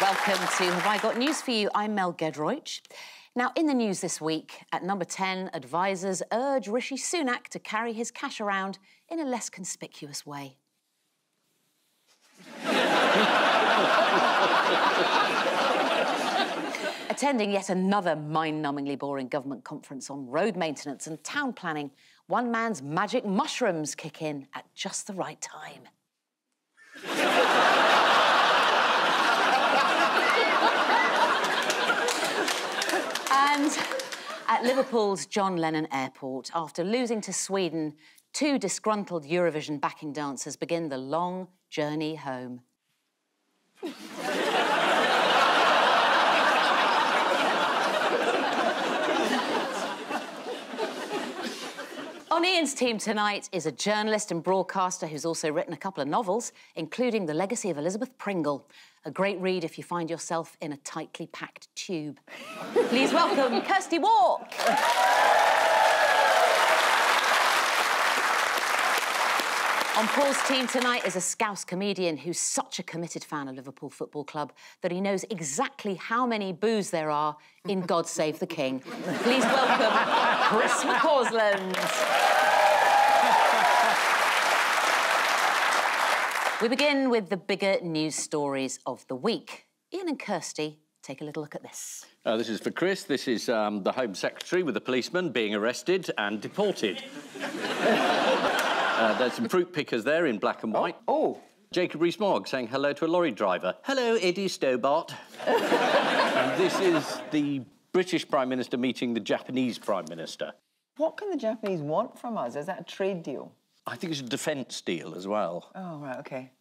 Welcome to Have I Got News For You? I'm Mel Giedroyc. Now, in the news this week, at number 10, advisers urge Rishi Sunak to carry his cash around in a less conspicuous way. Attending yet another mind-numbingly boring government conference on road maintenance and town planning, one man's magic mushrooms kick in at just the right time. And at Liverpool's John Lennon Airport, after losing to Sweden, two disgruntled Eurovision backing dancers begin the long journey home. On Ian's team tonight is a journalist and broadcaster who's also written a couple of novels, including The Legacy of Elizabeth Pringle. A great read if you find yourself in a tightly packed tube. Please welcome Kirsty Wark. On Paul's team tonight is a Scouse comedian who's such a committed fan of Liverpool Football Club that he knows exactly how many boos there are in God Save the King. Please welcome Chris McCausland. We begin with the bigger news stories of the week. Ian and Kirsty take a little look at this. This is for Chris. This is the Home Secretary with a policeman being arrested and deported. There's some fruit pickers there in black and white. Oh. Jacob Rees-Mogg saying hello to a lorry driver. Hello, Eddie Stobart. And this is the British Prime Minister meeting the Japanese Prime Minister. What can the Japanese want from us? Is that a trade deal? I think it's a defence deal as well. Oh, right, OK.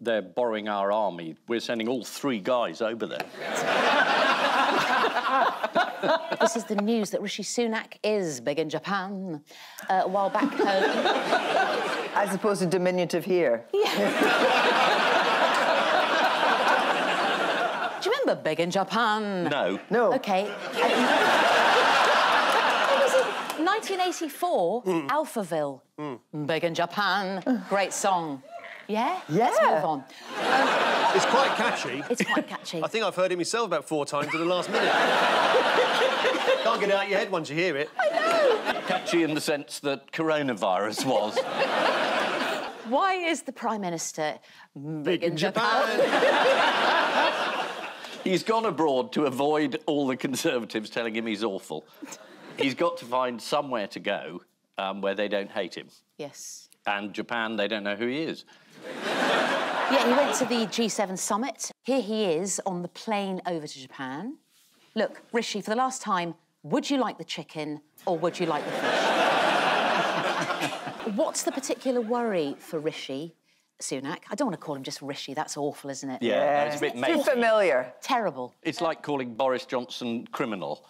They're borrowing our army. We're sending all three guys over there. This is the news that Rishi Sunak is big in Japan, while back home... As opposed to diminutive here. Yeah. Do you remember Big in Japan? No. No. OK. Was it 1984, Alphaville. Big in Japan. Great song. Yeah? Yeah. Let's move on. It's quite catchy. It's quite catchy. I think I've heard it myself about 4 times in the last minute. Can't get it out of your head once you hear it. I know! Catchy in the sense that coronavirus was. Why is the Prime Minister big in Japan? He's gone abroad to avoid all the Conservatives telling him he's awful. He's got to find somewhere to go where they don't hate him. Yes. And Japan, they don't know who he is. Yeah, he went to the G7 summit. Here he is on the plane over to Japan. Look, Rishi, for the last time, would you like the chicken or would you like the fish? What's the particular worry for Rishi Sunak? I don't want to call him just Rishi. That's awful, isn't it? Yeah, it's a bit messy. Too familiar. Terrible. It's like calling Boris Johnson criminal.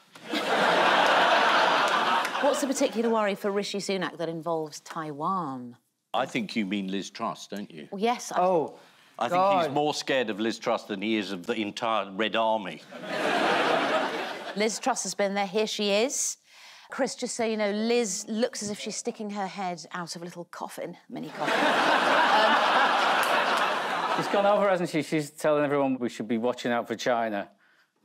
What's the particular worry for Rishi Sunak that involves Taiwan? I think you mean Liz Truss, don't you? Well, yes, I... Oh, I God. Think he's more scared of Liz Truss than he is of the entire Red Army. Liz Truss has been there. Here she is. Chris, just so you know, Liz looks as if she's sticking her head out of a little coffin, mini coffin. She's gone over, hasn't she? She's telling everyone we should be watching out for China.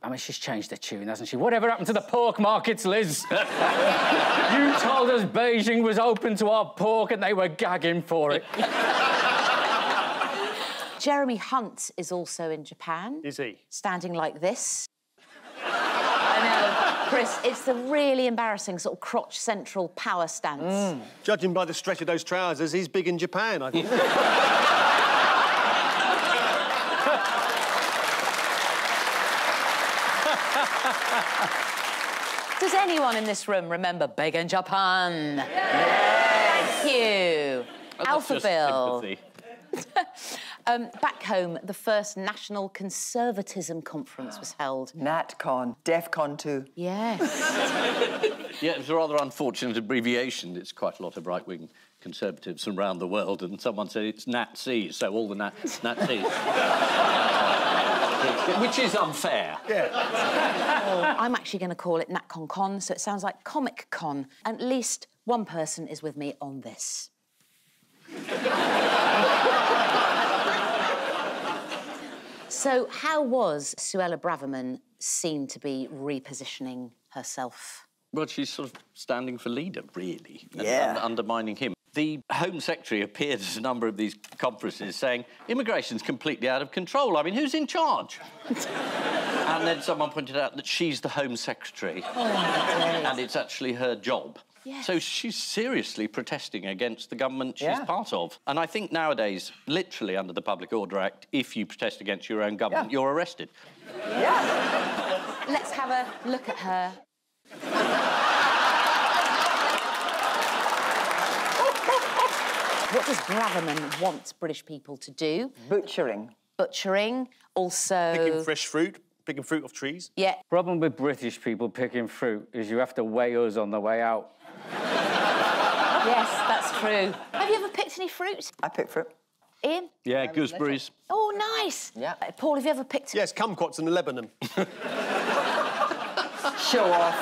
I mean, she's changed her tune, hasn't she? Whatever happened to the pork markets, Liz? You told us Beijing was open to our pork and they were gagging for it. Jeremy Hunt is also in Japan. Is he? Standing like this. I know. Chris, it's the really embarrassing sort of crotch-central power stance. Judging by the stretch of those trousers, he's big in Japan, I think. Does anyone in this room remember Big in Japan? Yes! Yes! Thank you. Alphaville. Back home, the first National Conservatism Conference was held. NatCon, DEFCON 2. Yes. Yeah, it's a rather unfortunate abbreviation. It's quite a lot of right-wing Conservatives from around the world, and someone said it's Nazis, so all the Nazis. Which is unfair. Yeah. I'm actually going to call it NatConCon, so it sounds like Comic Con. At least one person is with me on this. So how was Suella Braverman seen to be repositioning herself? Well, she's sort of standing for leader, really, and undermining him. The Home Secretary appeared at a number of these conferences saying, immigration's completely out of control. I mean, who's in charge? And then someone pointed out that she's the Home Secretary. Oh, and it's actually her job. Yes. So she's seriously protesting against the government she's part of. And I think nowadays, literally under the Public Order Act, if you protest against your own government, you're arrested. Yeah. Let's have a look at her. What does Braverman want British people to do? Butchering. Butchering, also... Picking fresh fruit. Picking fruit off trees? Yeah. Problem with British people picking fruit is you have to weigh us on the way out. Yes, that's true. Have you ever picked any fruit? I picked fruit. Ian? Yeah, gooseberries. Oh, nice. Yeah. Paul, have you ever picked... Yes, kumquats in Lebanon. Show off.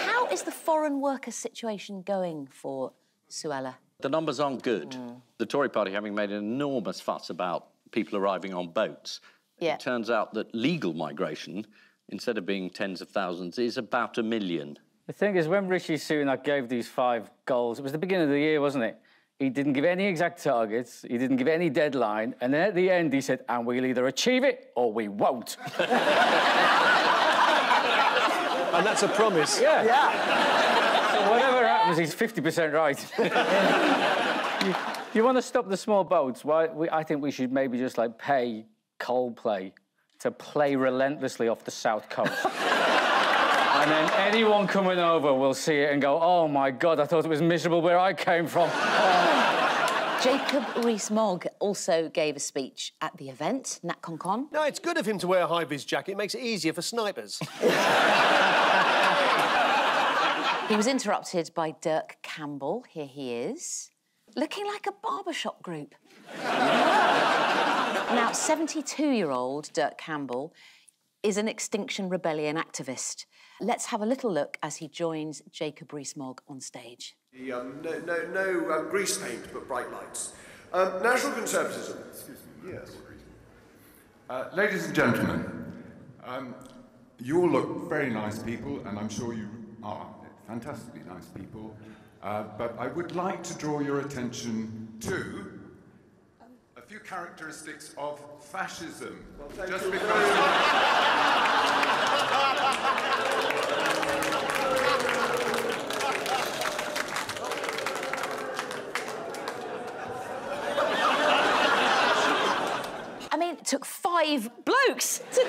How is the foreign worker situation going for Suella? The numbers aren't good. Mm. The Tory party having made an enormous fuss about people arriving on boats. Yeah. It turns out that legal migration, instead of being tens of thousands, is about 1 million. The thing is, when Rishi Sunak gave these 5 goals, it was the beginning of the year, wasn't it? He didn't give any exact targets, he didn't give any deadline, and then at the end he said, and we'll either achieve it or we won't. And that's a promise. Yeah. Yeah. So whatever happens, he's 50% right. You want to stop the small boats? Why? I think we should maybe just, like, pay... Coldplay to play relentlessly off the south coast. And then anyone coming over will see it and go, oh, my God, I thought it was miserable where I came from. Jacob Rees-Mogg also gave a speech at the event, NatConCon. No, it's good of him to wear a high-vis jacket. It makes it easier for snipers. He was interrupted by Dirk Campbell. Here he is. Looking like a barbershop group. Now, 72-year-old Dirk Campbell is an Extinction Rebellion activist. Let's have a little look as he joins Jacob Rees-Mogg on stage. No grease paint, but bright lights. National Conservatism. Excuse me. Yes. Ladies and gentlemen, you all look very nice people, and I'm sure you are fantastically nice people. But I would like to draw your attention to a few characteristics of fascism. Well, just because... I mean, it took 5 blokes to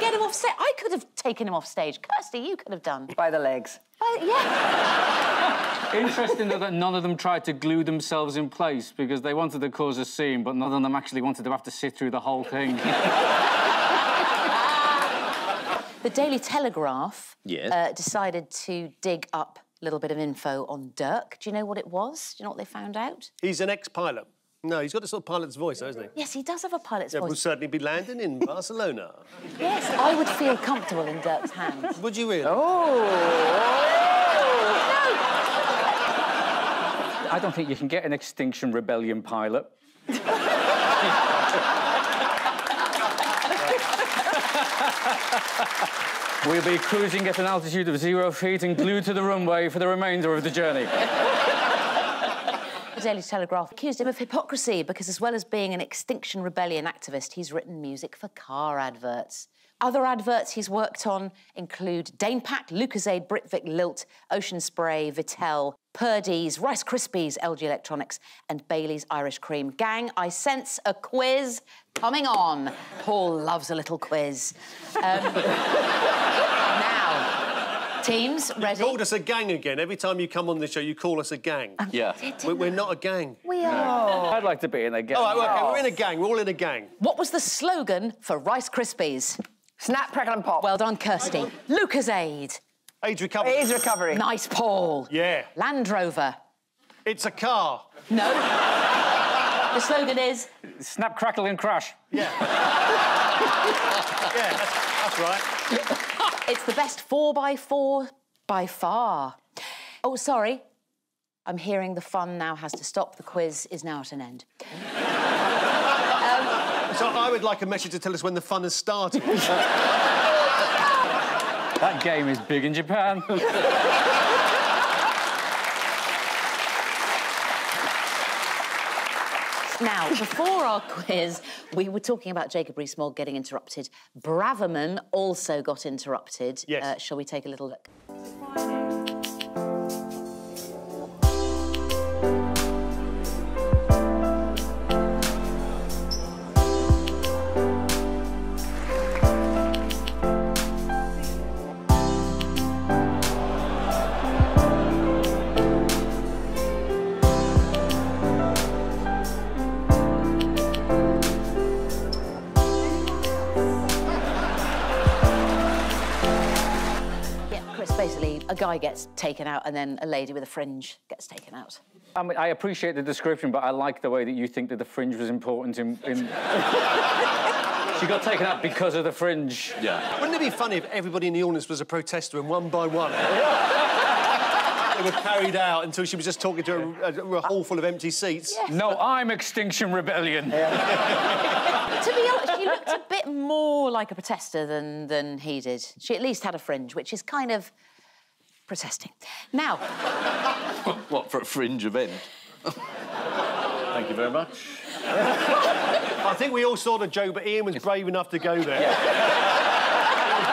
get him off stage. I could have taken him off stage. Kirsty, you could have done. By the legs. Yeah. Interesting though that none of them tried to glue themselves in place because they wanted to cause a scene, but none of them actually wanted to have to sit through the whole thing. The Daily Telegraph decided to dig up a little bit of info on Dirk. Do you know what it was? Do you know what they found out? He's an ex-pilot. No, he's got a sort of pilot's voice, hasn't he? Yes, he does have a pilot's voice. We'll certainly be landing in Barcelona. Yes, I would feel comfortable in Dirk's hands. Would you really? Oh! I don't think you can get an Extinction Rebellion pilot. We'll be cruising at an altitude of 0 feet and glued to the runway for the remainder of the journey. The Daily Telegraph accused him of hypocrisy because as well as being an Extinction Rebellion activist, he's written music for car adverts. Other adverts he's worked on include Danepack, Lucozade, Britvic, Lilt, Ocean Spray, Vittel, Purdy's, Rice Krispies, LG Electronics and Bailey's Irish Cream. Gang, I sense a quiz coming on. Paul loves a little quiz. Now, teams, ready? You called us a gang again. Every time you come on this show, you call us a gang. Yeah. We're not a gang. We are. I'd like to be in a gang. Oh, OK, we're in a gang. We're all in a gang. What was the slogan for Rice Krispies? Snap, crackle and pop. Well done, Kirsty. Lucozade. Age recovery. Age recovery. Nice, Paul. Yeah. Land Rover. It's a car. No. The slogan is... Snap, crackle and crash. Yeah. Yeah, that's right. It's the best 4x4 by far. Oh, sorry. I'm hearing the fun now has to stop. The quiz is now at an end. So I would like a message to tell us when the fun has started. That game is big in Japan. Now, before our quiz, we were talking about Jacob Rees-Mogg getting interrupted. Braverman also got interrupted. Yes. Shall we take a little look? A guy gets taken out and then a lady with a fringe gets taken out. I mean, I appreciate the description, but I like the way that you think that the fringe was important in... She got taken out because of the fringe. Yeah. Wouldn't it be funny if everybody in the audience was a protester and one by one... they were carried out until she was just talking to a hall full of empty seats. Yes. No, I'm Extinction Rebellion. Yeah. To be honest, she looked a bit more like a protester than he did. She at least had a fringe, which is kind of... protesting. Now... What, for a fringe event? Thank you very much. I think we all saw that Joe, but Ian was brave enough to go there. Yeah.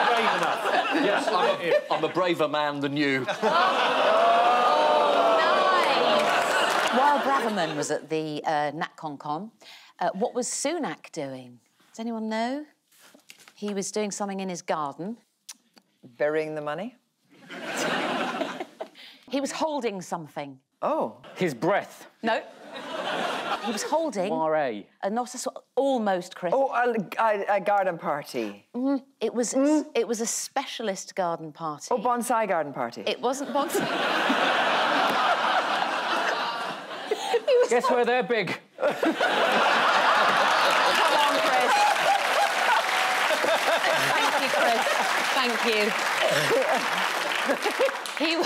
Brave enough. Yes, I'm a braver man than you. Oh, nice! While Braverman was at the NatConCon, what was Sunak doing? Does anyone know? He was doing something in his garden. Burying the money? He was holding something. Oh. His breath. No. He was holding... Moiré. Almost, Chris. Oh, a garden party. Mm, it was a specialist garden party. Oh, bonsai garden party. It wasn't bonsai. Was guess where they're big. Come on, Chris. Thank you, Chris. Thank you.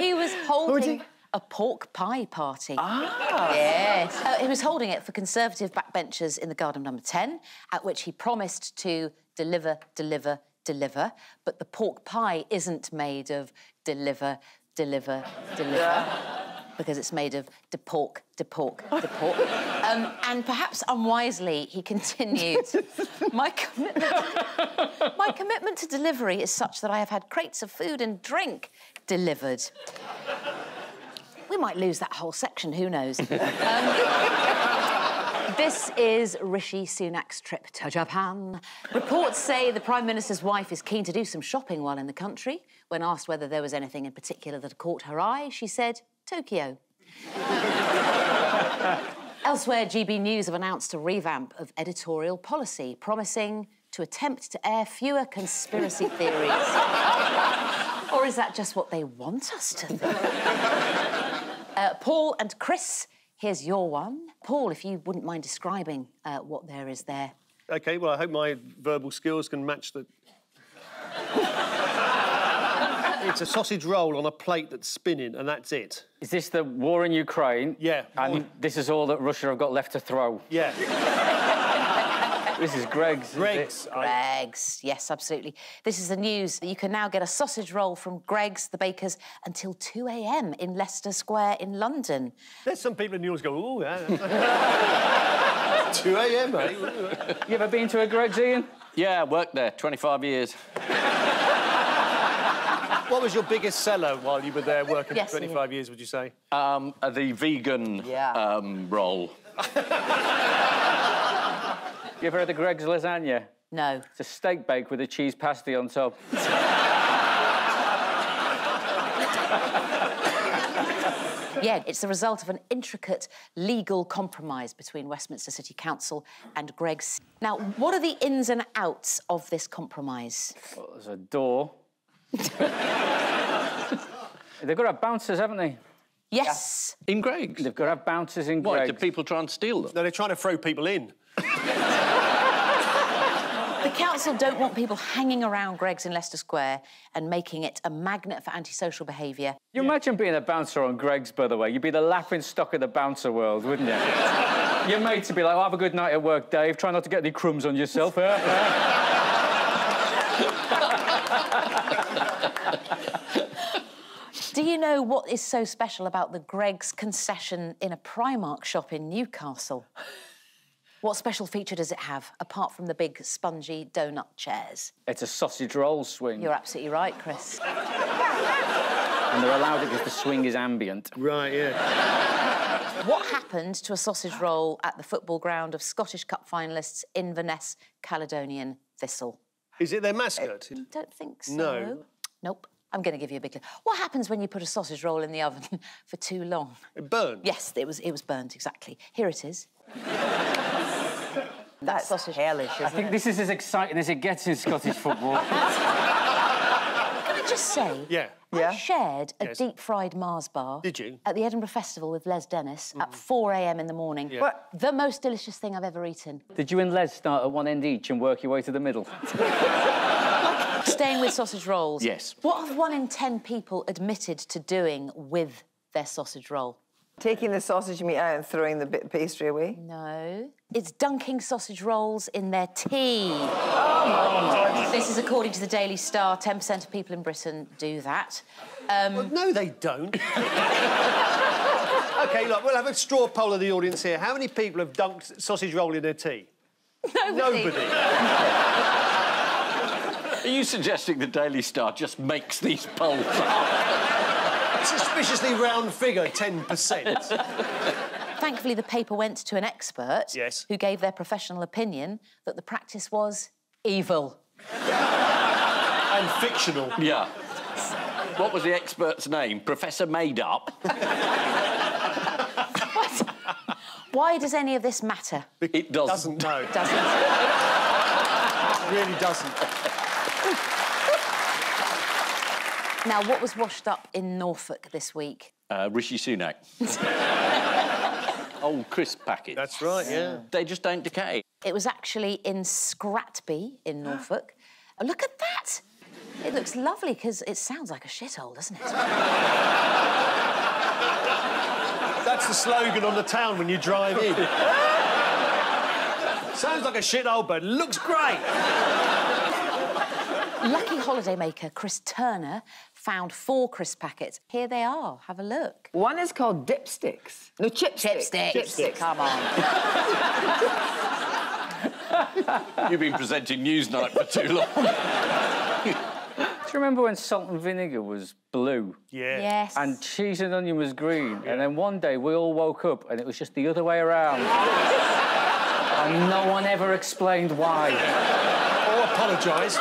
He was holding a pork pie party. Ah! Yes. He was holding it for Conservative backbenchers in the garden number 10, at which he promised to deliver, deliver, deliver. But the pork pie isn't made of deliver, deliver, deliver. Yeah. Because it's made of de pork, de pork, de pork. And perhaps unwisely, he continued, my commitment to delivery is such that I have had crates of food and drink delivered. We might lose that whole section, who knows? This is Rishi Sunak's trip to Japan. Reports say the Prime Minister's wife is keen to do some shopping while in the country. When asked whether there was anything in particular that caught her eye, she said, Tokyo. Elsewhere, GB News have announced a revamp of editorial policy, promising to attempt to air fewer conspiracy theories. Or is that just what they want us to think? Paul and Chris, here's your one. Paul, if you wouldn't mind describing what there is there. OK, well, I hope my verbal skills can match the... It's a sausage roll on a plate that's spinning, and that's it. Is this the war in Ukraine? Yeah. And this is all that Russia have got left to throw? Yeah. This is Greggs. Greggs. Greggs, yes, absolutely. This is the news that you can now get a sausage roll from Greggs, the bakers, until 2 a.m. in Leicester Square in London. There's some people in the news go, oh, yeah. 2 a.m., mate. You ever been to a Greggs, Ian? Yeah, I worked there, 25 years. What was your biggest seller while you were there working for 25 years, would you say? The vegan roll. You ever had the Greggs lasagna? No. It's a steak bake with a cheese pasty on top. Yeah, it's the result of an intricate legal compromise between Westminster City Council and Greggs. Now, what are the ins and outs of this compromise? Well, there's a door. They've got to have bouncers, haven't they? Yes. Yeah. In Greggs? They've got to have bouncers in Greggs. Why, do people try and steal them? No, they're trying to throw people in. The The council don't want people hanging around Greggs in Leicester Square and making it a magnet for antisocial behaviour. You imagine being a bouncer on Greggs, by the way. You'd be the laughing stock of the bouncer world, wouldn't you? Your mates would be like, oh, have a good night at work, Dave. Try not to get any crumbs on yourself. Do you know what is so special about the Greggs concession in a Primark shop in Newcastle? What special feature does it have, apart from the big, spongy donut chairs? It's a sausage roll swing. You're absolutely right, Chris. And they're allowed it because the swing is ambient. Right, yeah. What happened to a sausage roll at the football ground of Scottish Cup finalists Inverness Caledonian Thistle? Is it their mascot? I don't think so. No. Nope. I'm going to give you a big clue. What happens when you put a sausage roll in the oven for too long? It burns. Yes, it was burnt, exactly. Here it is. That's sausage hellish, isn't it? I think this is as exciting as it gets in Scottish football. Can I just say? Yeah. I shared a deep-fried Mars bar... Did you? ...at the Edinburgh Festival with Les Dennis at 4 a.m. in the morning. Yeah. But the most delicious thing I've ever eaten. Did you and Les start at one end each and work your way to the middle? Staying with sausage rolls. Yes. What have 1 in 10 people admitted to doing with their sausage roll? Taking the sausage meat out and throwing the bit of pastry away? No. It's dunking sausage rolls in their tea. Oh, my God. This is according to the Daily Star. 10% of people in Britain do that. Well, no, they don't. OK, look, we'll have a straw poll of the audience here. How many people have dunked sausage roll in their tea? Nobody. Nobody. Are you suggesting the Daily Star just makes these polls up? Suspiciously round figure, 10%. Thankfully, the paper went to an expert... Yes. ...who gave their professional opinion that the practice was evil. And fictional. Yeah. What was the expert's name? Professor Made-Up? What? Why does any of this matter? It doesn't. No. It doesn't. It really doesn't. Now, what was washed up in Norfolk this week? Rishi Sunak. Old crisp packets. That's right, yeah. They just don't decay. It was actually in Scratby in Norfolk. Oh, look at that! It looks lovely, because it sounds like a shithole, doesn't it? That's the slogan on the town when you drive in. Sounds like a shithole, but looks great! Lucky holidaymaker Chris Turner found 4 crisp packets. Here they are. Have a look. One is called dipsticks. No, chipsticks. Chipsticks. Chipsticks. Come on. You've been presenting Newsnight for too long. Do you remember when salt and vinegar was blue? Yeah. Yes. And cheese and onion was green? Yeah. And then one day we all woke up and it was just the other way around. And no one ever explained why. Or apologised.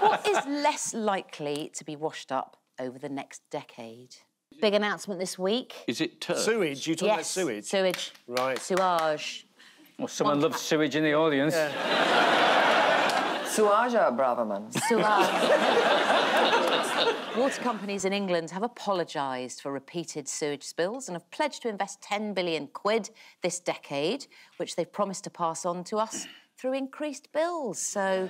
What is less likely to be washed up over the next decade? Big announcement this week. Is it turds? Sewage? You're talking about sewage? Sewage. Right. Sewage. Well, someone loves sewage in the audience. Yeah. Suella Braverman. Sewage. Water companies in England have apologised for repeated sewage spills and have pledged to invest £10 billion this decade, which they've promised to pass on to us through increased bills, so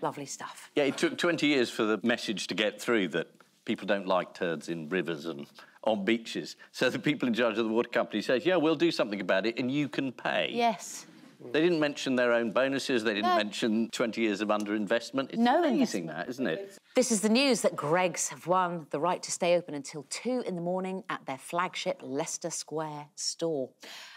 lovely stuff. Yeah, it took 20 years for the message to get through that people don't like turds in rivers and on beaches. So the people in charge of the water company says, yeah, we'll do something about it and you can pay. Yes. They didn't mention their own bonuses, they didn't mention 20 years of underinvestment. It's amazing that, isn't it? This is the news that Greggs have won the right to stay open until 2 in the morning at their flagship Leicester Square store.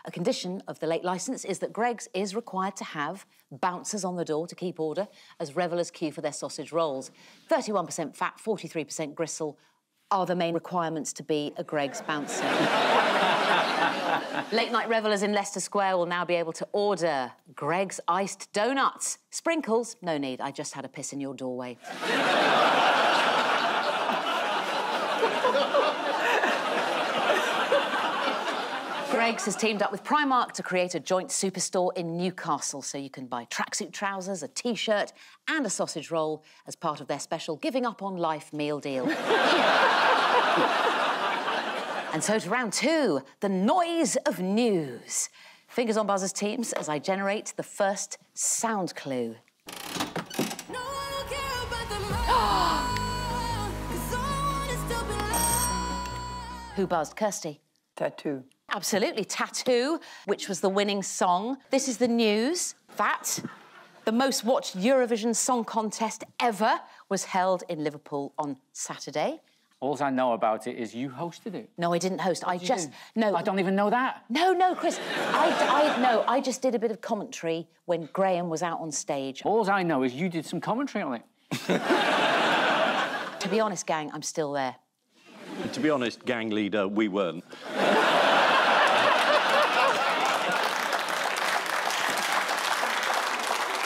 A condition of the late licence is that Greggs is required to have bouncers on the door to keep order as revellers queue for their sausage rolls. 31% fat, 43% gristle are the main requirements to be a Greggs bouncer. Late-night revellers in Leicester Square will now be able to order Greggs iced donuts. Sprinkles? No need, I just had a piss in your doorway. Greggs has teamed up with Primark to create a joint superstore in Newcastle, so you can buy tracksuit trousers, a T-shirt and a sausage roll as part of their special Giving Up on Life meal deal. And so to round 2, the noise of news. Fingers on buzzers, teams, as I generate the first sound clue. Who buzzed? Kirsty? Tattoo. Absolutely, Tattoo, which was the winning song. This is the news that the most watched Eurovision Song Contest ever was held in Liverpool on Saturday. All I know about it is you hosted it. No, I didn't host. No. I don't even know that. No, Chris. I just did a bit of commentary when Graham was out on stage. All I know is you did some commentary on it. To be honest, gang, I'm still there. To be honest, gang leader, we weren't.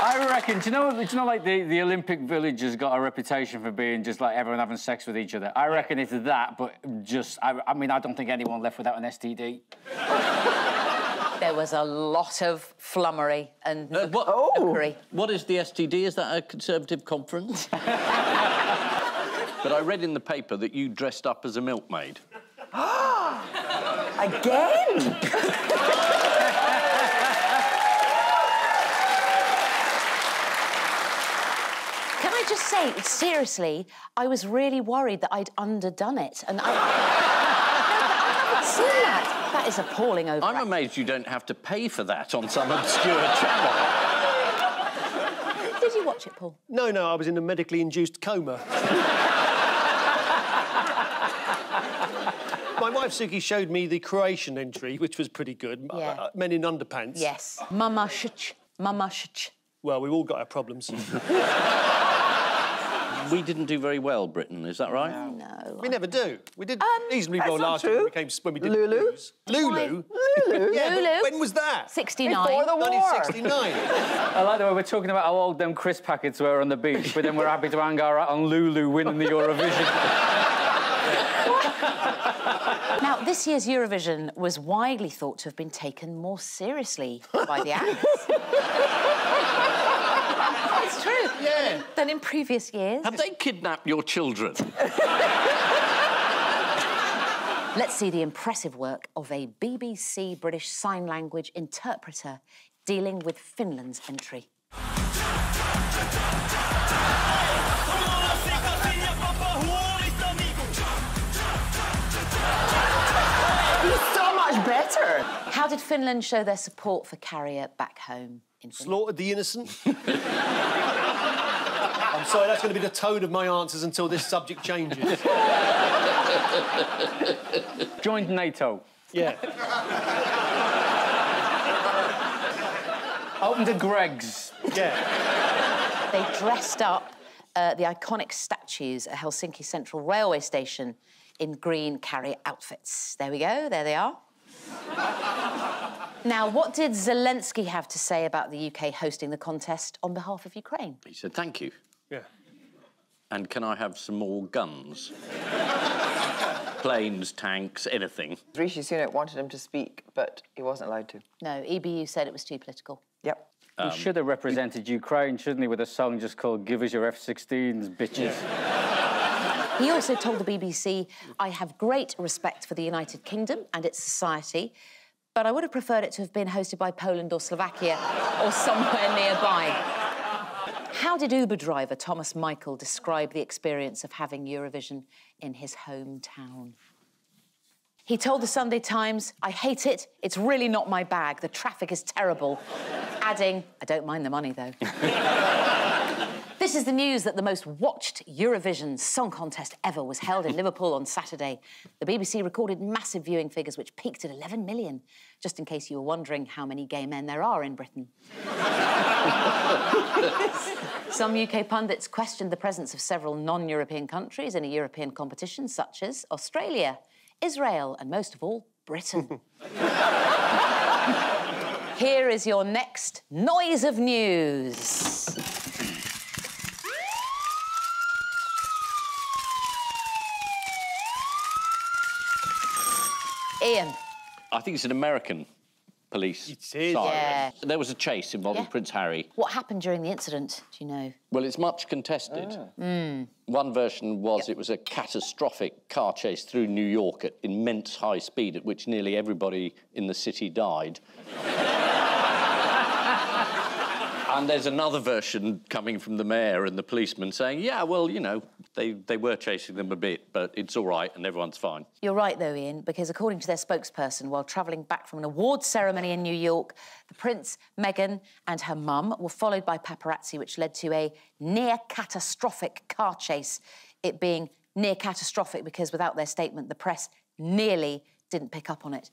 I reckon, do you know like the Olympic Village has got a reputation for being just like everyone having sex with each other? I reckon it's that, but just, I mean, I don't think anyone left without an STD. There was a lot of flummery and nookery. What is the STD? Is that a Conservative conference? But I read in the paper that you dressed up as a milkmaid. Again? Can I just say, seriously, I was really worried that I'd underdone it. And I haven't seen that. That is appalling over. I'm amazed you don't have to pay for that on some obscure channel. Did you watch it, Paul? No, I was in a medically induced coma. My wife, Suki, showed me the Croatian entry, which was pretty good. Yeah. Men in underpants. Yes. Mamashch. Well, we've all got our problems. We didn't do very well, Britain, is that right? No. We never do. We did reasonably well last year when we did Lulu. Lulu? Lulu? Yeah, Lulu? When was that? 69. Before the war. 1969. I like the way we're talking about how old them crisp packets were on the beach, but then we're happy to hang our hat on Lulu winning the Eurovision. Now, this year's Eurovision was widely thought to have been taken more seriously by the acts. It's true. Yeah. Than in previous years. Have they kidnapped your children? Let's see the impressive work of a BBC British Sign Language interpreter dealing with Finland's entry. Better. How did Finland show their support for Carrier back home in Finland? Slaughtered the innocent. I'm sorry, that's going to be the tone of my answers until this subject changes. Joined NATO. Yeah. Opened the Greggs. Yeah. They dressed up the iconic statues at Helsinki Central Railway Station in green Carrier outfits. There we go, there they are. Now, what did Zelensky have to say about the UK hosting the contest on behalf of Ukraine? He said, thank you. Yeah. And can I have some more guns? Planes, tanks, anything. Rishi Sunak wanted him to speak, but he wasn't allowed to. No, EBU said it was too political. Yep. He should have represented Ukraine, shouldn't he, with a song just called Give Us Your F-16s, Bitches. Yeah. He also told the BBC, I have great respect for the United Kingdom and its society, but I would have preferred it to have been hosted by Poland or Slovakia or somewhere nearby. How did Uber driver Thomas Michael describe the experience of having Eurovision in his hometown? He told the Sunday Times, I hate it, it's really not my bag, the traffic is terrible, adding, I don't mind the money, though. This is the news that the most watched Eurovision Song Contest ever was held in Liverpool on Saturday. The BBC recorded massive viewing figures which peaked at 11 million, just in case you were wondering how many gay men there are in Britain. Some UK pundits questioned the presence of several non-European countries in a European competition, such as Australia, Israel, and most of all, Britain. Here is your next noise of news. Ian. I think it's an American police siren. Yeah. There was a chase involving Prince Harry. What happened during the incident, do you know? Well, it's much contested. One version was it was a catastrophic car chase through New York at immense high speed, at which nearly everybody in the city died. And there's another version coming from the mayor and the policeman saying, yeah, well, you know, they were chasing them a bit, but it's all right and everyone's fine. You're right, though, Ian, because according to their spokesperson, while travelling back from an awards ceremony in New York, the Prince, Meghan and her mum were followed by paparazzi, which led to a near-catastrophic car chase. It being near-catastrophic because without their statement, the press nearly didn't pick up on it.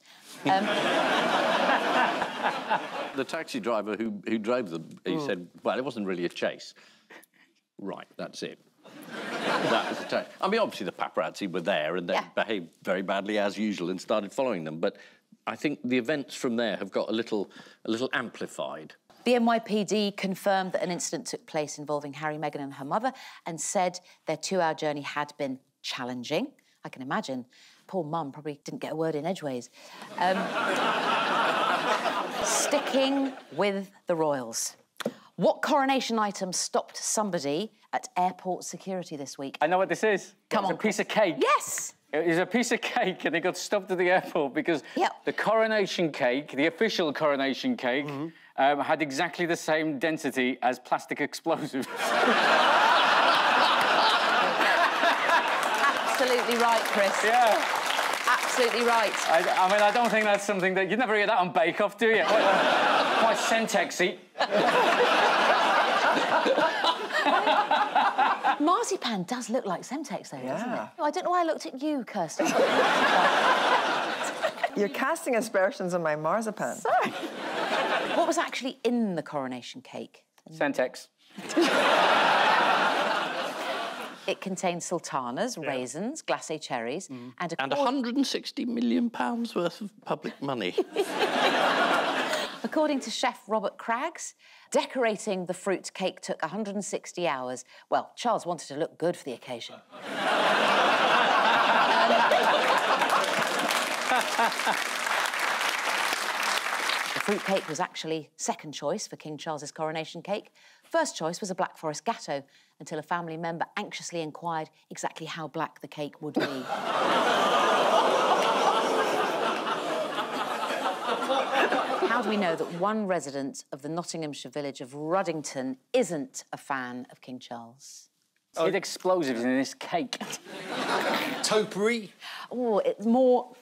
The taxi driver who drove them, he said, well, it wasn't really a chase. Right, that's it. That was a chase. I mean, obviously, the paparazzi were there and they behaved very badly, as usual, and started following them. But I think the events from there have got a little amplified. The NYPD confirmed that an incident took place involving Harry, Meghan and her mother and said their 2-hour journey had been challenging. I can imagine. Poor mum probably didn't get a word in edgeways. Sticking with the royals. What coronation item stopped somebody at airport security this week? I know what this is. Come on. It's a piece of cake. Yes! It was a piece of cake and it got stopped at the airport because the coronation cake, the official coronation cake, had exactly the same density as plastic explosives. Absolutely right, Chris. Yeah. Absolutely right. I mean, I don't think that's something that... You'd never hear that on Bake Off, do you? Quite Centexy. Marzipan does look like Semtex, though, doesn't it? I don't know why I looked at you, Kirsty. You're casting aspersions on my marzipan. Sorry. What was actually in the coronation cake? Semtex. It contained sultanas, raisins, glacé cherries... And £160 million worth of public money. According to chef Robert Craggs, decorating the fruit cake took 160 hours. Well, Charles wanted to look good for the occasion. The fruit cake was actually second choice for King Charles's coronation cake. First choice was a Black Forest gatto, until a family member anxiously inquired exactly how black the cake would be. How do we know that one resident of the Nottinghamshire village of Ruddington isn't a fan of King Charles? Oh, it's explosives in this cake. Topiary. Oh, it's more...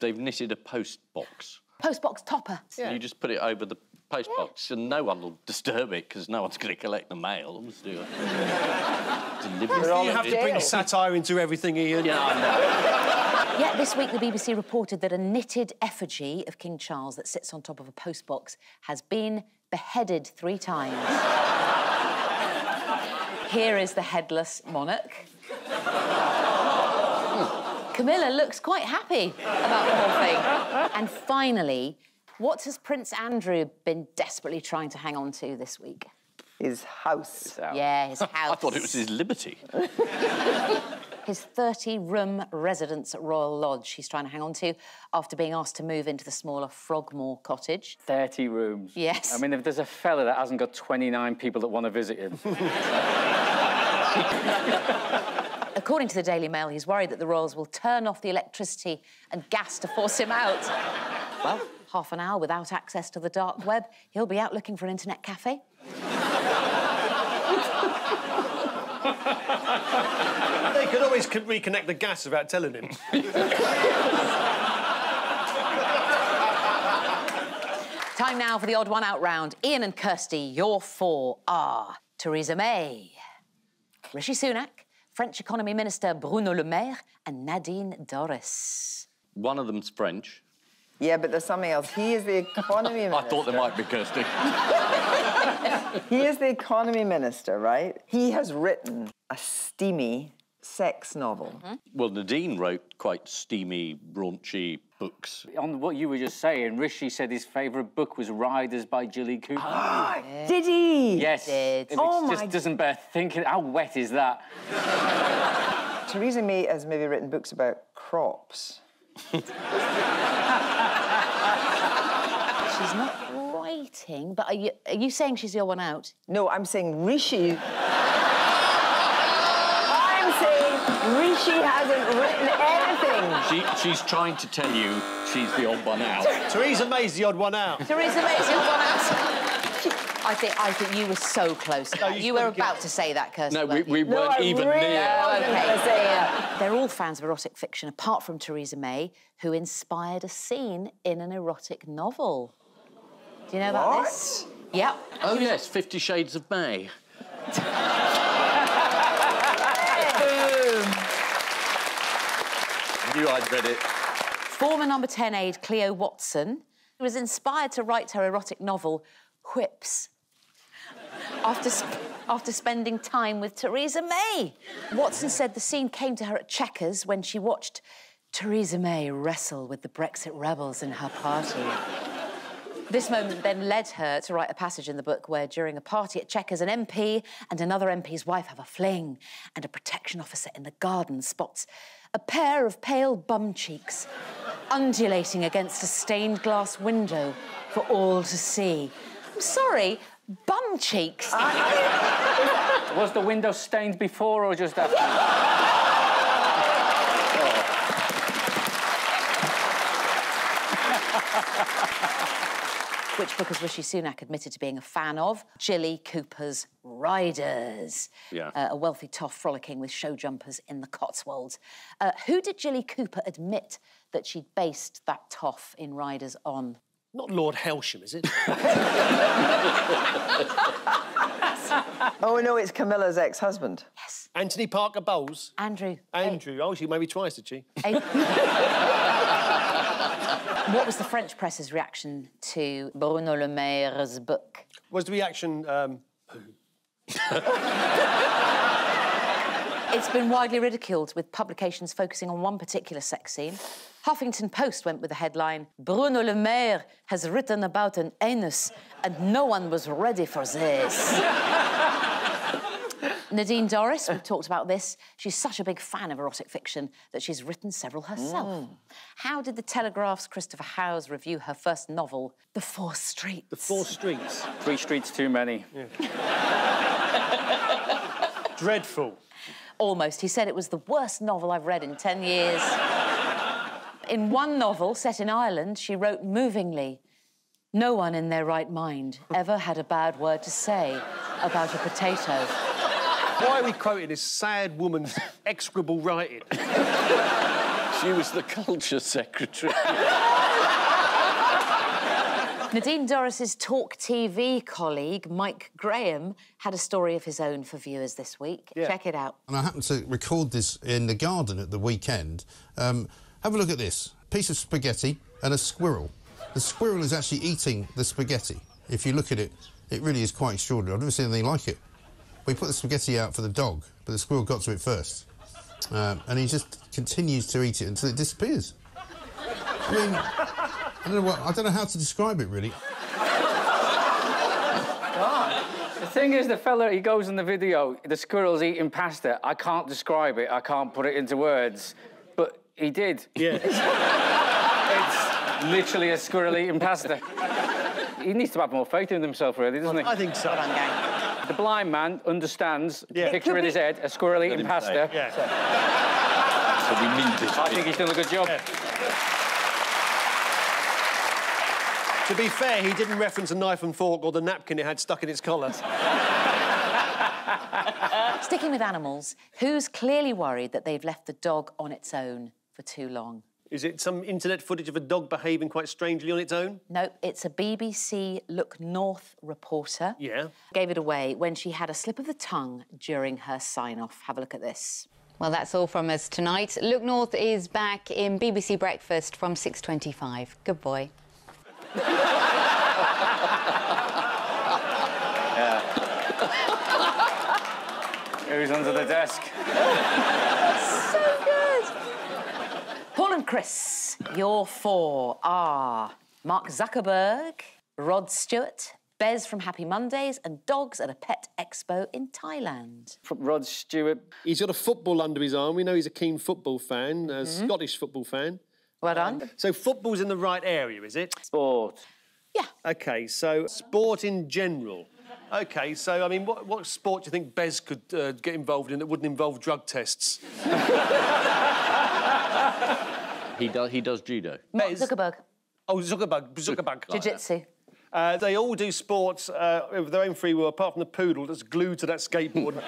They've knitted a post box. Post box topper. Yeah. You just put it over the post box and no one will disturb it because no one's going to collect the mail. You have to bring satire into everything, Ian. Yeah, I know. Yet this week, the BBC reported that a knitted effigy of King Charles that sits on top of a postbox has been beheaded 3 times. Here is the headless monarch. Camilla looks quite happy about the whole thing. And finally, what has Prince Andrew been desperately trying to hang on to this week? His house. Yeah, his house. I thought it was his liberty. His 30-room residence at Royal Lodge he's trying to hang on to after being asked to move into the smaller Frogmore cottage. 30 rooms? Yes. I mean, if there's a fella that hasn't got 29 people that want to visit him... According to the Daily Mail, he's worried that the royals will turn off the electricity and gas to force him out. Well, half an hour without access to the dark web, he'll be out looking for an internet cafe. They could always reconnect the gas without telling him. Time now for the odd one out round. Ian and Kirsty, your 4 are Theresa May, Rishi Sunak, French Economy Minister Bruno Le Maire, and Nadine Doris. One of them's French. Yeah, but there's something else. He is the Economy Minister. I thought there might be, Kirsty. He is the Economy Minister, right? He has written a steamy sex novel. Well, Nadine wrote quite steamy, raunchy books. On what you were just saying, Rishi said his favourite book was Riders by Jilly Cooper. Ah, did he? Yes. Did. Oh, my... It just doesn't bear thinking. How wet is that? Theresa May has maybe written books about crops. She's not writing, but are you saying she's your one out? No, I'm saying Rishi... I'm saying Rishi hasn't written anything. She's trying to tell you she's the odd one out. Theresa May's the odd one out. Theresa May's the odd one out. I think you were so close. No, you were about to say that, Kirsty. No, we weren't even near. Okay. They're all fans of erotic fiction, apart from Theresa May, who inspired a scene in an erotic novel. Do you know about this? Yep. Oh yes, 50 Shades of May. I knew I'd read it. Former number 10 aide Cleo Watson was inspired to write her erotic novel, Whips, after spending time with Theresa May. Watson said the scene came to her at Chequers when she watched Theresa May wrestle with the Brexit rebels in her party. This moment then led her to write a passage in the book where, during a party at Chequers, an MP and another MP's wife have a fling, and a protection officer in the garden spots a pair of pale bum cheeks undulating against a stained glass window for all to see. I'm sorry, bum cheeks. Was the window stained before or just after? Which book has Rishi Sunak admitted to being a fan of? Jilly Cooper's Riders. Yeah. A wealthy toff frolicking with show jumpers in the Cotswolds. Who did Jilly Cooper admit that she'd based that toff in Riders on? Not Lord Hailsham, is it? Oh, no, it's Camilla's ex-husband. Yes. Anthony Parker Bowles. Andrew. Andrew. Oh, she married twice, did she? What was the French press's reaction to Bruno Le Maire's book? Was the reaction, It's been widely ridiculed, with publications focusing on one particular sex scene. Huffington Post went with the headline, Bruno Le Maire has written about an anus and no one was ready for this. Nadine Doris, we've talked about this. She's such a big fan of erotic fiction that she's written several herself. How did The Telegraph's Christopher Howes review her first novel, The Four Streets? The Four Streets? 3 streets too many. Yeah. Dreadful. Almost. He said it was the worst novel I've read in 10 years. In one novel, set in Ireland, she wrote movingly, no one in their right mind ever had a bad word to say about a potato. Why are we quoting this sad woman's execrable writing? She was the culture secretary. Nadine Doris's Talk TV colleague, Mike Graham, had a story of his own for viewers this week. Yeah. Check it out. And I happened to record this in the garden at the weekend. Have a look at this. Piece of spaghetti and a squirrel. The squirrel is actually eating the spaghetti. If you look at it, it really is quite extraordinary. I've never seen anything like it. We put the spaghetti out for the dog, but the squirrel got to it first. And he just continues to eat it until it disappears. I mean, I don't know how to describe it, really. God. The thing is, the fella, he goes in the video, the squirrel's eating pasta. I can't describe it, I can't put it into words. But he did. Yeah. It's literally a squirrel eating pasta. He needs to have more faith in himself, really, doesn't he? I think so. The blind man understands, picture in his head, a squirrel eating pasta. Yeah. So we need this. I think he's done a good job. Yeah. To be fair, he didn't reference a knife and fork or the napkin it had stuck in its collar. Sticking with animals, who's clearly worried that they've left the dog on its own for too long? Is it some internet footage of a dog behaving quite strangely on its own? No, it's a BBC Look North reporter. Yeah. Gave it away when she had a slip of the tongue during her sign-off. Have a look at this. Well, that's all from us tonight. Look North is back in BBC Breakfast from 6:25. Good boy. Who's under the desk? So good. Paul and Chris, your four are Mark Zuckerberg, Rod Stewart, Bez from Happy Mondays, and dogs at a pet expo in Thailand. From Rod Stewart. He's got a football under his arm. We know he's a keen football fan, a Scottish football fan. Well done. So football's in the right area, is it? Sport. Yeah. OK, so sport in general. OK, so, I mean, what sport do you think Bez could get involved in that wouldn't involve drug tests? He does judo. Mark Zuckerberg. Oh, Zuckerberg. Jiu-jitsu. They all do sports of their own free will, apart from the poodle that's glued to that skateboard and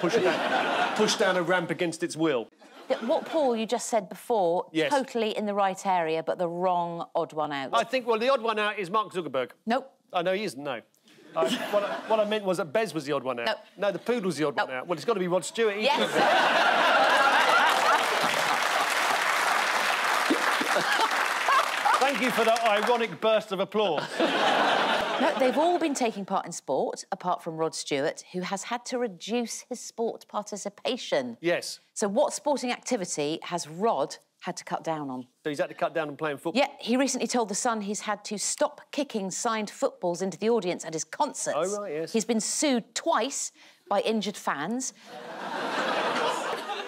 pushed down a ramp against its will. What Paul you just said before, yes. Totally in the right area, but the wrong odd one out. I think, well, the odd one out is Mark Zuckerberg. Nope. Oh, no, he isn't, no. What I meant was that Bez was the odd one out. Nope. No, the poodle's the odd one out. Well, it's got to be Rod Stewart. Thank you for that ironic burst of applause. No, they've all been taking part in sport, apart from Rod Stewart, who has had to reduce his sport participation. Yes. So what sporting activity has Rod had to cut down on? So he's had to cut down on playing football? Yeah, he recently told The Sun he's had to stop kicking signed footballs into the audience at his concerts. Oh, right, yes. He's been sued twice by injured fans.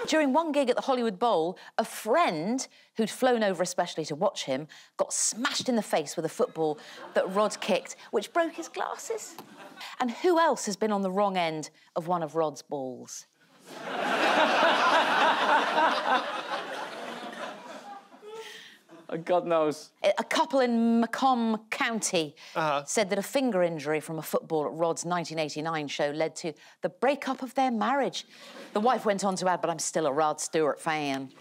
During one gig at the Hollywood Bowl, a friend who'd flown over especially to watch him got smashed in the face with a football that Rod kicked, which broke his glasses. And who else has been on the wrong end of one of Rod's balls? Oh, God knows. A couple in Macomb County said that a finger injury from a football at Rod's 1989 show led to the breakup of their marriage. The wife went on to add, but I'm still a Rod Stewart fan.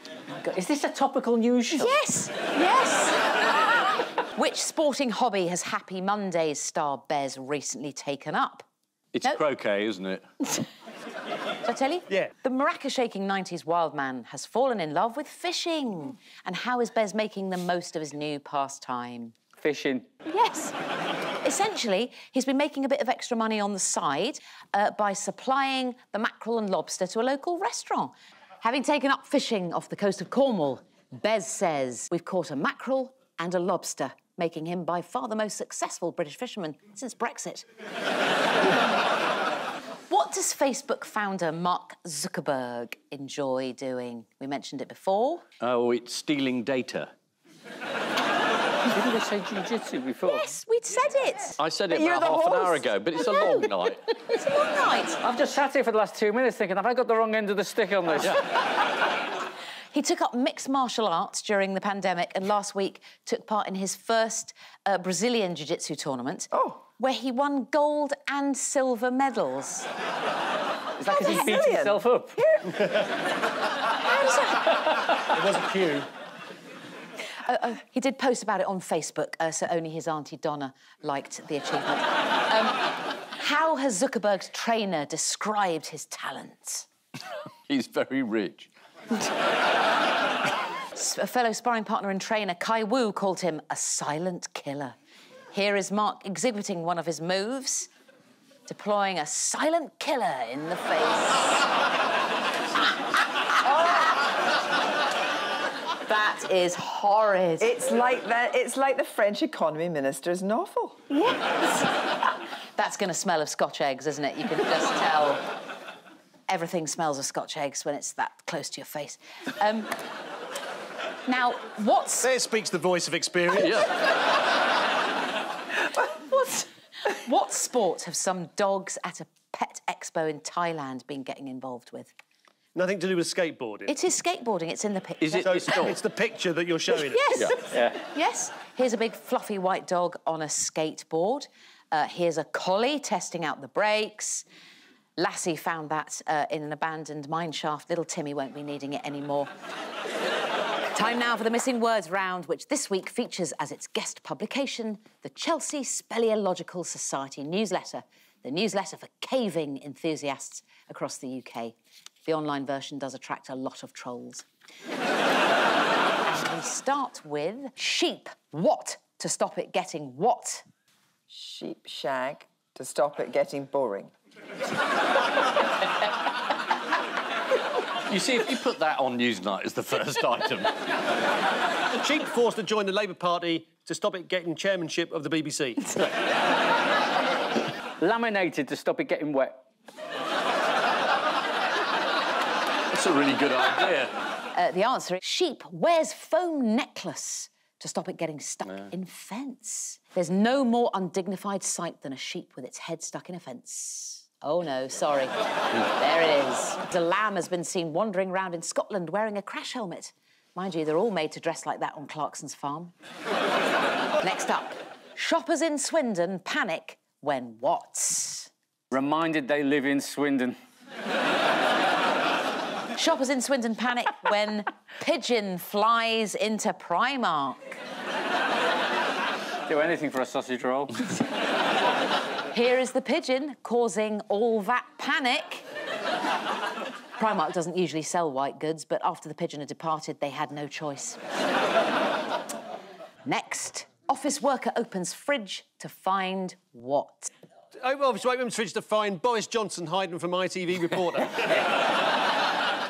God, is this a topical news show? Yes, yes. Which sporting hobby has Happy Mondays star Bez recently taken up? It's croquet, isn't it? Shall I tell you? Yeah. The maraca-shaking 90s wild man has fallen in love with fishing. And how is Bez making the most of his new pastime? Fishing. Yes. Essentially, he's been making a bit of extra money on the side by supplying the mackerel and lobster to a local restaurant. Having taken up fishing off the coast of Cornwall, Bez says, we've caught a mackerel and a lobster, making him by far the most successful British fisherman since Brexit. What does Facebook founder Mark Zuckerberg enjoy doing? We mentioned it before. Oh, it's stealing data. Didn't we say jiu-jitsu before? Yes, we'd said it. I said it about half an hour ago, but it's a long night. It's a long night. I've just sat here for the last 2 minutes thinking, have I got the wrong end of the stick on this? He took up mixed martial arts during the pandemic and last week took part in his first Brazilian jiu-jitsu tournament where he won gold and silver medals. It's like he beat himself up. It was a cue. He did post about it on Facebook, so only his auntie Donna liked the achievement. How has Zuckerberg's trainer described his talent? He's very rich. A fellow sparring partner and trainer, Kai Wu, called him a silent killer. Here is Mark exhibiting one of his moves, deploying a silent killer in the face. That is horrid. It's like that. It's like the French economy minister is novel. Yes. That's going to smell of Scotch eggs, isn't it? You can just tell. Everything smells of Scotch eggs when it's that close to your face. Now, what's... There speaks the voice of experience. What sports have some dogs at a pet expo in Thailand been getting involved with? Nothing to do with skateboarding. It is skateboarding. It's in the picture. Is it? It's the picture that you're showing. Yes. Yeah. Yeah. Yes. Here's a big fluffy white dog on a skateboard. Here's a collie testing out the brakes. Lassie found that in an abandoned mine shaft. Little Timmy won't be needing it anymore. Time now for the Missing Words round, which this week features as its guest publication the Chelsea Speleological Society newsletter, the newsletter for caving enthusiasts across the UK. The online version does attract a lot of trolls. We start with sheep. What to stop it getting what? Sheep shag to stop it getting boring. You see, if you put that on Newsnight as the first item... The cheap force to join the Labour Party to stop it getting chairmanship of the BBC. Laminated to stop it getting wet. That's a really good idea. The answer is sheep wears foam necklace to stop it getting stuck in fence. There's no more undignified sight than a sheep with its head stuck in a fence. Oh, no, sorry. There it is. A lamb has been seen wandering around in Scotland wearing a crash helmet. Mind you, they're all made to dress like that on Clarkson's farm. Next up, Shoppers in Swindon panic when what? Reminded they live in Swindon. Shoppers in Swindon panic when pigeon flies into Primark. Do anything for a sausage roll. Here is the pigeon causing all that panic. Primark doesn't usually sell white goods, but after the pigeon had departed, they had no choice. Next, office worker opens fridge to find what? Office worker opens fridge to find Boris Johnson hiding from ITV reporter.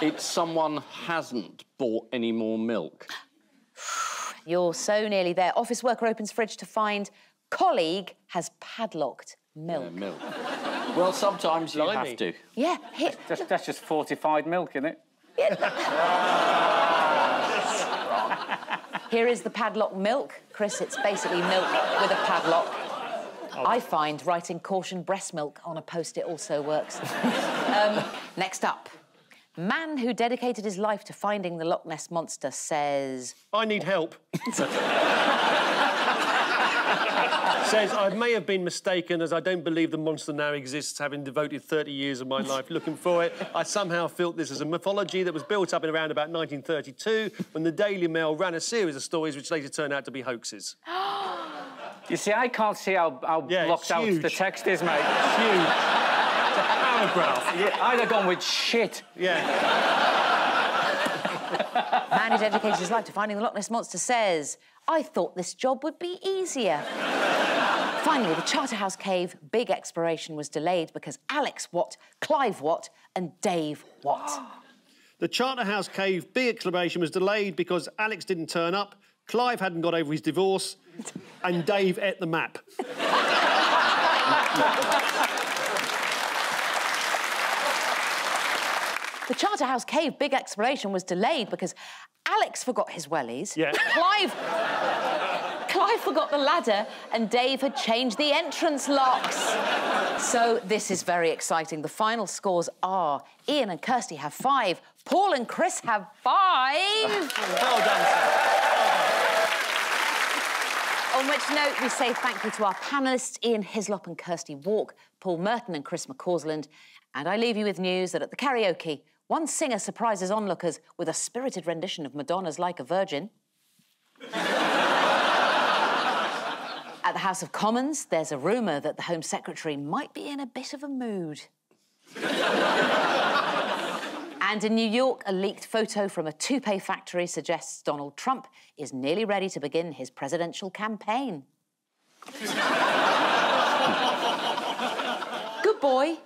It's someone hasn't bought any more milk. You're so nearly there. Office worker opens fridge to find colleague has padlocked milk. Yeah, milk. Well, sometimes you have to. Yeah. Here, that's just fortified milk, isn't it? Yeah. Here is the padlock milk. Chris, it's basically milk with a padlock. Oh. I find writing caution breast milk on a post-it also works. Next up. Man who dedicated his life to finding the Loch Ness Monster says... I need help. Says, I may have been mistaken as I don't believe the monster now exists, having devoted 30 years of my life looking for it. I somehow felt this as a mythology that was built up in around about 1932 when the Daily Mail ran a series of stories which later turned out to be hoaxes. You see, I can't see how blocked out the text is, mate. It's huge. Paragraph. Yeah, I'd have gone with shit. Yeah. Man who dedicated his life to finding the Loch Ness Monster says, I thought this job would be easier. Finally, the Charterhouse Cave Big Exploration was delayed because Alex Watt, Clive Watt and Dave Watt. The Charterhouse Cave Big Exploration was delayed because Alex didn't turn up, Clive hadn't got over his divorce and Dave ate the map. The Charterhouse Cave Big Exploration was delayed because Alex forgot his wellies, yeah. Clive forgot the ladder and Dave had changed the entrance locks. So this is very exciting. The final scores are Ian and Kirsty have 5, Paul and Chris have 5. Well done. On which note, we say thank you to our panellists, Ian Hislop and Kirsty Wark, Paul Merton and Chris McCausland. And I leave you with news that at the karaoke, one singer surprises onlookers with a spirited rendition of Madonna's Like a Virgin. At the House of Commons, there's a rumour that the Home Secretary might be in a bit of a mood. And in New York, a leaked photo from a toupee factory suggests Donald Trump is nearly ready to begin his presidential campaign. Good boy.